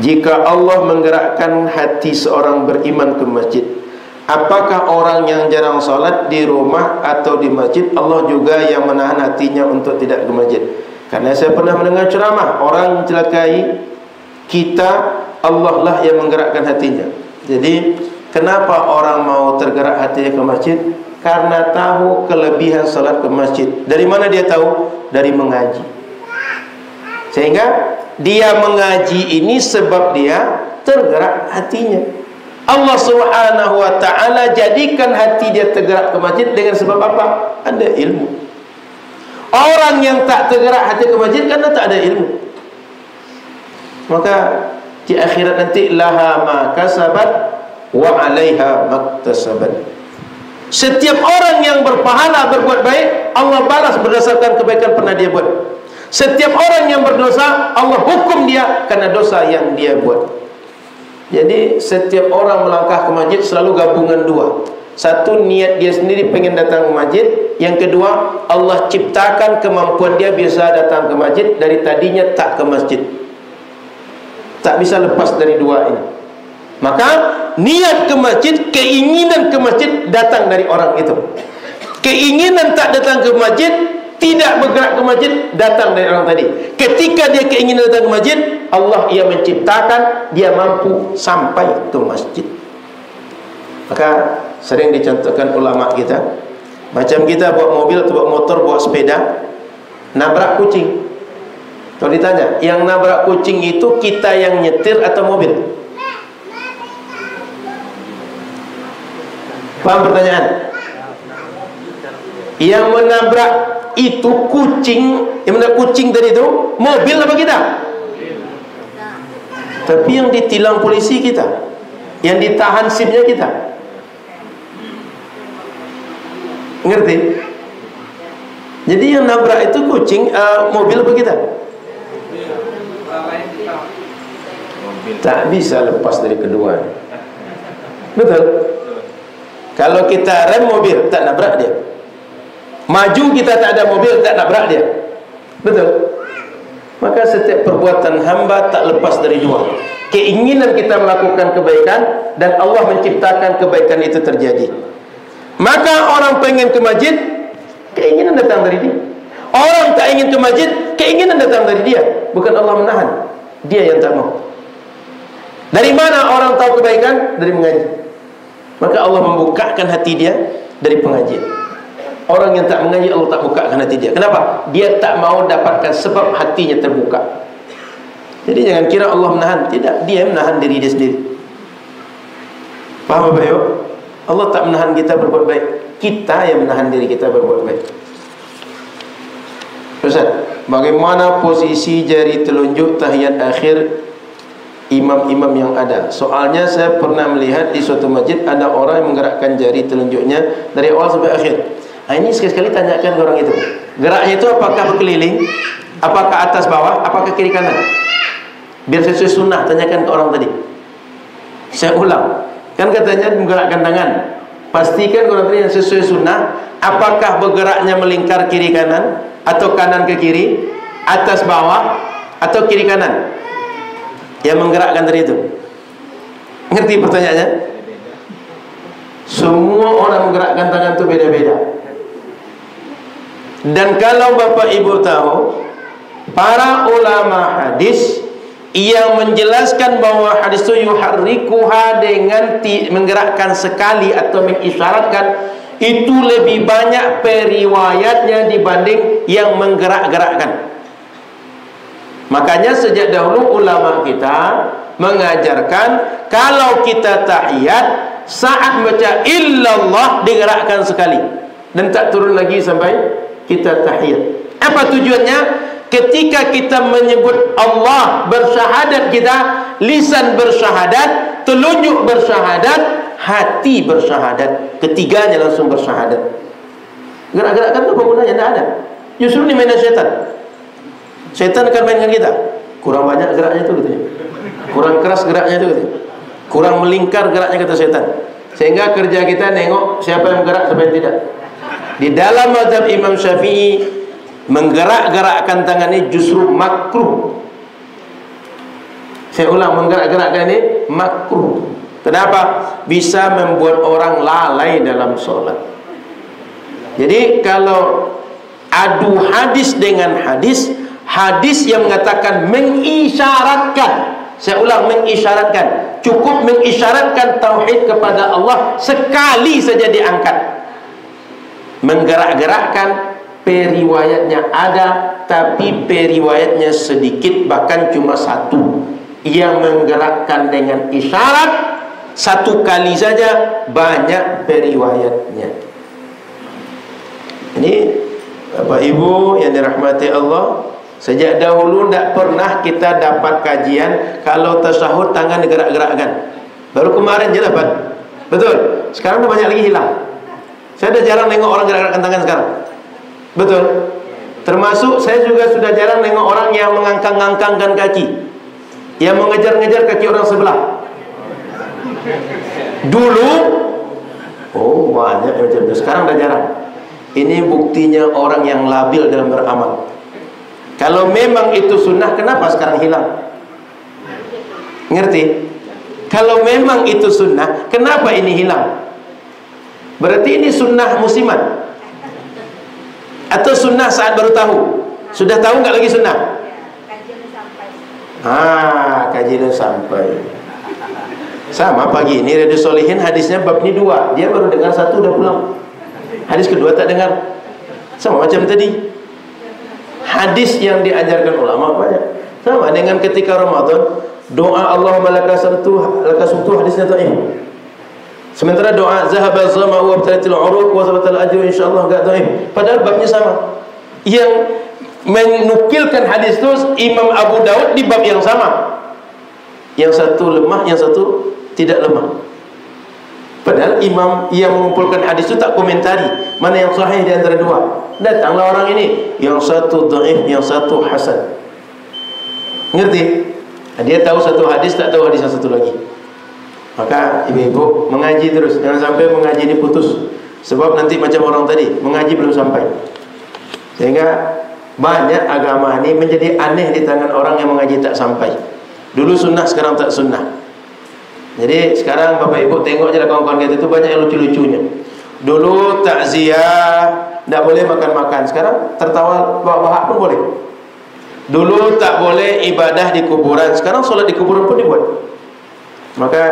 Jika Allah menggerakkan hati seorang beriman ke masjid, apakah orang yang jarang sholat di rumah atau di masjid, Allah juga yang menahan hatinya untuk tidak ke masjid? Karena saya pernah mendengar ceramah, orang mencelakai kita, Allah lah yang menggerakkan hatinya. Jadi kenapa orang mau tergerak hatinya ke masjid? Karena tahu kelebihan salat ke masjid. Dari mana dia tahu? Dari mengaji. Sehingga dia mengaji ini sebab dia tergerak hatinya. Allah Subhanahu wa ta'ala jadikan hati dia tergerak ke masjid dengan sebab apa? Ada ilmu. Orang yang tak tergerak hati ke masjid karena tak ada ilmu. Maka di akhirat nanti laha ma kasabat wa 'alaiha maktasabat. Setiap orang yang berpahala berbuat baik, Allah balas berdasarkan kebaikan pernah dia buat. Setiap orang yang berdosa, Allah hukum dia karena dosa yang dia buat. Jadi setiap orang melangkah ke masjid selalu gabungan dua. Satu, niat dia sendiri pengen datang ke masjid. Yang kedua, Allah ciptakan kemampuan dia bisa datang ke masjid. Dari tadinya tak ke masjid, tak bisa lepas dari dua ini. Maka niat ke masjid, keinginan ke masjid datang dari orang itu. Keinginan tak datang ke masjid, tidak bergerak ke masjid, datang dari orang tadi. Ketika dia keinginan datang ke masjid, Allah yang menciptakan dia mampu sampai ke masjid. Maka sering dicontohkan ulama kita, macam kita bawa mobil atau bawa motor, bawa sepeda, nabrak kucing. Kalau ditanya, yang nabrak kucing itu kita yang nyetir atau mobil? Paham pertanyaan? Yang menabrak itu kucing, yang menabrak kucing tadi itu mobil apa kita? Tapi yang ditilang polisi kita, yang ditahan SIM-nya kita. Ngerti? Jadi yang nabrak itu kucing, mobil apa kita? Tak bisa lepas dari kedua. Betul? Kalau kita rem mobil, tak nabrak dia. Maju kita tak ada mobil, tak nabrak dia. Betul? Maka setiap perbuatan hamba tak lepas dari dua. Keinginan kita melakukan kebaikan, dan Allah menciptakan kebaikan itu terjadi. Maka orang pengen ke masjid, keinginan datang dari dia. Orang tak ingin ke masjid, keinginan datang dari dia. Bukan Allah menahan, dia yang tak mau. Dari mana orang tahu kebaikan? Dari mengaji. Maka Allah membukakan hati dia dari pengajian. Orang yang tak mengaji, Allah tak bukakan hati dia. Kenapa? Dia tak mau dapatkan sebab hatinya terbuka. Jadi jangan kira Allah menahan. Tidak, dia menahan diri dia sendiri. Paham Bapak Ibu? Allah tak menahan kita berbuat baik, kita yang menahan diri kita berbuat baik. Ustaz, bagaimana posisi jari telunjuk tahiyat akhir imam-imam yang ada? Soalnya saya pernah melihat di suatu masjid ada orang yang menggerakkan jari telunjuknya dari awal sampai akhir. Nah, ini sekali-sekali tanyakan orang itu, geraknya itu apakah berkeliling, apakah atas bawah, apakah kiri kanan. Biar sesuai sunnah, tanyakan ke orang tadi. Saya ulang, kan katanya menggerakkan tangan. Pastikan orang tadi yang sesuai sunnah, apakah bergeraknya melingkar kiri kanan, atau kanan ke kiri, atas bawah, atau kiri kanan. Yang menggerakkan dari itu. Ngerti pertanyaannya? Semua orang menggerakkan tangan itu beda-beda. Dan kalau Bapak Ibu tahu, para ulama hadis yang menjelaskan bahwa hadis itu yuharrikuha dengan menggerakkan sekali atau mengisyaratkan, itu lebih banyak periwayatnya dibanding yang menggerak-gerakkan. Makanya sejak dahulu ulama kita mengajarkan, kalau kita tahiyat, saat baca illallah digerakkan sekali dan tak turun lagi sampai kita tahiyat. Apa tujuannya? Ketika kita menyebut Allah, bersyahadat kita, lisan bersyahadat, telunjuk bersyahadat, hati bersyahadat, ketiganya langsung bersyahadat. Gerak-gerakkan itu bangunannya tidak ada. Justru ini mainan syaitan. Setan akan mainkan kita. Kurang banyak geraknya itu katanya. Kurang keras geraknya itu katanya. Kurang melingkar geraknya kata setan. Sehingga kerja kita nengok siapa yang bergerak, siapa yang tidak. Di dalam mazhab Imam Syafi'i, menggerak-gerakkan tangannya justru makruh. Saya ulang, menggerak-gerakkan ini makruh. Kenapa? Bisa membuat orang lalai dalam sholat. Jadi kalau adu hadis dengan hadis, hadis yang mengatakan mengisyaratkan, saya ulang, mengisyaratkan, cukup mengisyaratkan tauhid kepada Allah sekali saja diangkat. Menggerak-gerakkan, periwayatnya ada, tapi periwayatnya sedikit, bahkan cuma satu. Yang menggerakkan dengan isyarat satu kali saja, banyak periwayatnya. Ini Bapak Ibu yang dirahmati Allah, sejak dahulu tidak pernah kita dapat kajian kalau tasahud tangan digerak-gerakkan. Baru kemarin je dapat. Betul. Sekarang banyak lagi hilang. Saya dah jarang tengok orang gerak-gerakkan tangan sekarang. Betul. Termasuk saya juga sudah jarang tengok orang yang mengangkang-angkangkan kaki, yang mengejar-ngejar kaki orang sebelah. Dulu oh banyak yang macam itu, sekarang dah jarang. Ini buktinya orang yang labil dalam beramal. Kalau memang itu sunnah, kenapa sekarang hilang? Ngerti? Kalau memang itu sunnah, kenapa ini hilang? Berarti ini sunnah musiman atau sunnah saat baru tahu? Sudah tahu nggak lagi sunnah? Kajian sampai. Sama pagi ini Radio Solihin hadisnya bab ini 2. Dia baru dengar satu udah pulang. Hadis kedua tak dengar. Sama macam tadi. Hadis yang diajarkan ulama banyak. Sama dengan ketika Ramadan, doa Allahumma laka sumtu hadisnya dhaif. Sementara doa zahaba zama wa btalatil uruq wa sabatal ajru insyaallah enggak dhaif. Padahal babnya sama. Yang menukilkan hadis itu Imam Abu Daud di bab yang sama. Yang satu lemah, yang satu tidak lemah. Padahal imam yang mengumpulkan hadis itu tak komentari mana yang sahih di antara dua. Datanglah orang ini, yang satu dhaif, yang satu hasan. Ngerti? Dia tahu satu hadis, tak tahu hadis yang satu lagi. Maka ibu-ibu mengaji terus, jangan sampai mengaji ini putus. Sebab nanti macam orang tadi, mengaji belum sampai. Sehingga banyak agama ini menjadi aneh di tangan orang yang mengaji tak sampai. Dulu sunnah, sekarang tak sunnah. Jadi sekarang Bapak Ibu tengok je lah kawan-kawan kita itu banyak yang lucu-lucunya. Dulu takziah tak boleh makan-makan, sekarang tertawa bahak-bahak pun boleh. Dulu tak boleh ibadah di kuburan, sekarang solat di kuburan pun dibuat. Maka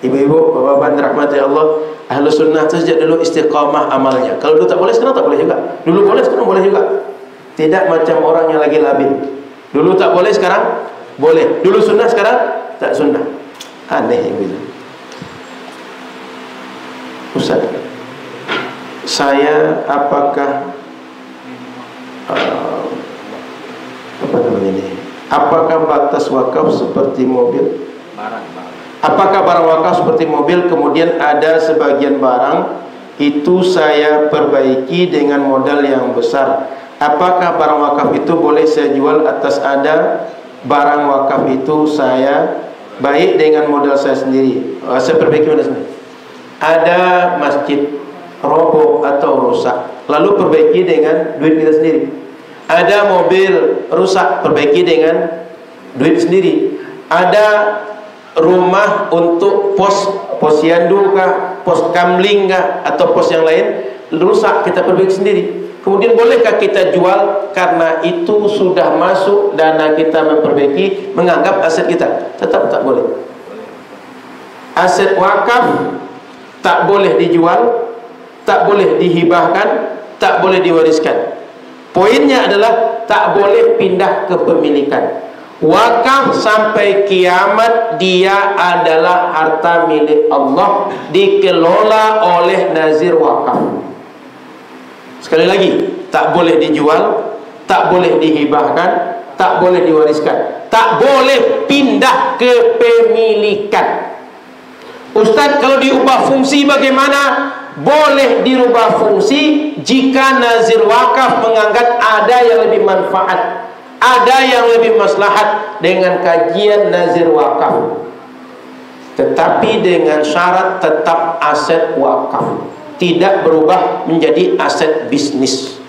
ibu-ibu, bapak-bapak dirahmati Allah, ahlu sunnah itu sejak dulu istiqamah amalnya. Kalau dulu tak boleh, sekarang tak boleh juga. Dulu boleh, sekarang boleh juga. Tidak macam orang yang lagi labil. Dulu tak boleh, sekarang boleh. Dulu sunnah, sekarang tak sunnah. Aneh ibu. Ustaz, saya apakah apa namanya ini? Apakah batas wakaf seperti mobil? Apakah barang wakaf seperti mobil, kemudian ada sebagian barang itu saya perbaiki dengan modal yang besar? Apakah barang wakaf itu boleh saya jual atas ada barang wakaf itu saya baik dengan modal saya sendiri? Saya perbaiki modal sendiri. Ada masjid roboh atau rusak, lalu perbaiki dengan duit kita sendiri. Ada mobil rusak, perbaiki dengan duit sendiri. Ada rumah untuk pos yandu kah, pos kamling kah, atau pos yang lain rusak, kita perbaiki sendiri. Kemudian bolehkah kita jual karena itu sudah masuk dana kita memperbaiki, menganggap aset kita? Tetap tak boleh. Aset wakaf tak boleh dijual, tak boleh dihibahkan, tak boleh diwariskan. Poinnya adalah tak boleh pindah kepemilikan. Wakaf sampai kiamat dia adalah harta milik Allah, dikelola oleh nazir wakaf. Sekali lagi, tak boleh dijual, tak boleh dihibahkan, tak boleh diwariskan, tak boleh pindah kepemilikan. Ustaz, kalau diubah fungsi bagaimana? Boleh dirubah fungsi jika nazir wakaf menganggap ada yang lebih manfaat, ada yang lebih maslahat dengan kajian nazir wakaf. Tetapi dengan syarat tetap aset wakaf, tidak berubah menjadi aset bisnis.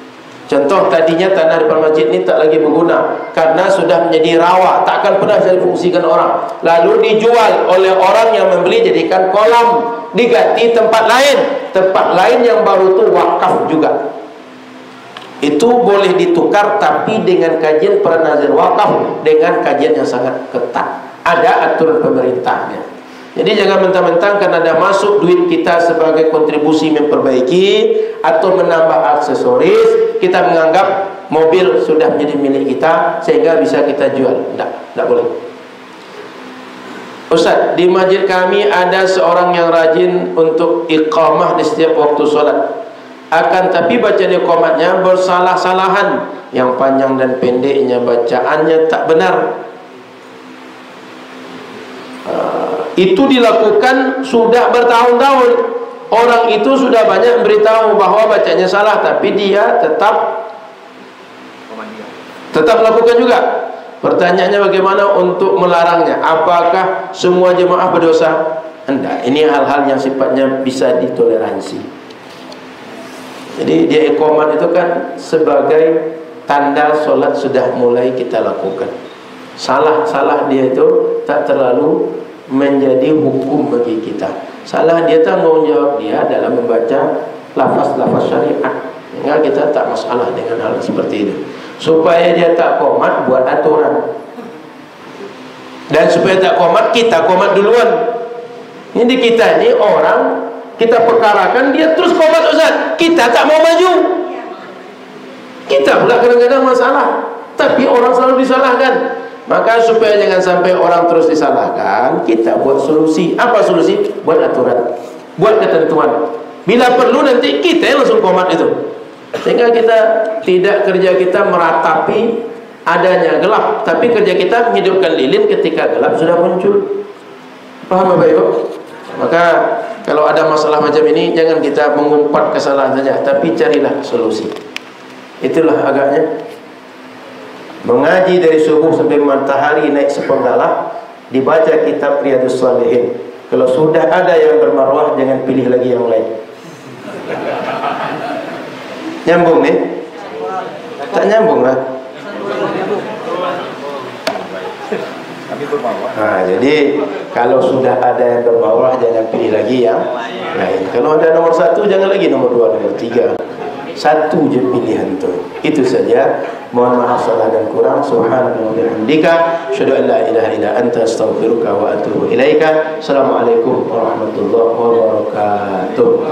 Contoh tadinya tanah depan masjid ini tak lagi berguna karena sudah menjadi rawa, takkan pernah jadi fungsikan orang. Lalu dijual oleh orang yang membeli jadikan kolam, diganti tempat lain yang baru itu wakaf juga. Itu boleh ditukar tapi dengan kajian para nazir wakaf, dengan kajian yang sangat ketat. Ada aturan pemerintahnya. Jadi jangan mentang-mentang karena ada masuk duit kita sebagai kontribusi memperbaiki atau menambah aksesoris, kita menganggap mobil sudah menjadi milik kita sehingga bisa kita jual. Tidak boleh. Ustaz, di masjid kami ada seorang yang rajin untuk iqamah di setiap waktu sholat. Akan tapi bacaan iqamatnya bersalah-salahan, yang panjang dan pendeknya bacaannya tak benar. Itu dilakukan sudah bertahun-tahun. Orang itu sudah banyak beritahu bahwa bacanya salah, tapi dia tetap melakukan juga. Pertanyaannya, bagaimana untuk melarangnya? Apakah semua jemaah berdosa? Tidak, ini hal-hal yang sifatnya bisa ditoleransi. Jadi dia iqamat itu kan sebagai tanda solat sudah mulai kita lakukan. Salah-salah dia itu tak terlalu menjadi hukum bagi kita. Salah dia, tanggung jawab dia dalam membaca lafaz-lafaz syariat. Sehingga kita tak masalah dengan hal seperti itu. Supaya dia tak komat, buat aturan. Dan supaya tak komat, kita komat duluan. Ini di kita ini orang, kita perkarakan, dia terus komat, Ustaz. Kita tak mau maju. Kita pula kadang-kadang masalah, tapi orang selalu disalahkan. Maka supaya jangan sampai orang terus disalahkan, kita buat solusi. Apa solusi? Buat aturan, buat ketentuan. Bila perlu nanti kita langsung komat itu. Sehingga kita tidak, kerja kita meratapi adanya gelap, tapi kerja kita menghidupkan lilin ketika gelap sudah muncul. Paham Bapak Ibu? Maka kalau ada masalah macam ini, jangan kita mengumpat kesalahan saja, tapi carilah solusi. Itulah agaknya mengaji dari subuh sampai matahari naik sepenggalah, dibaca kitab Riyadhus Shalihin. Kalau sudah ada yang bermarwah, jangan pilih lagi yang lain. Nyambung nih? Tak nyambung lah. Nah, jadi kalau sudah ada yang bermarwah, jangan pilih lagi yang lain. Kalau ada nomor satu, jangan lagi nomor dua, nomor tiga. Satu je pilihan tu. Itu saja. Mohon maaf salah dan kurang. Subhanallah wa bihamdika, asyhadu an la ilaha illa anta, astaghfiruka wa atubu ilaika. Assalamualaikum warahmatullahi wabarakatuh.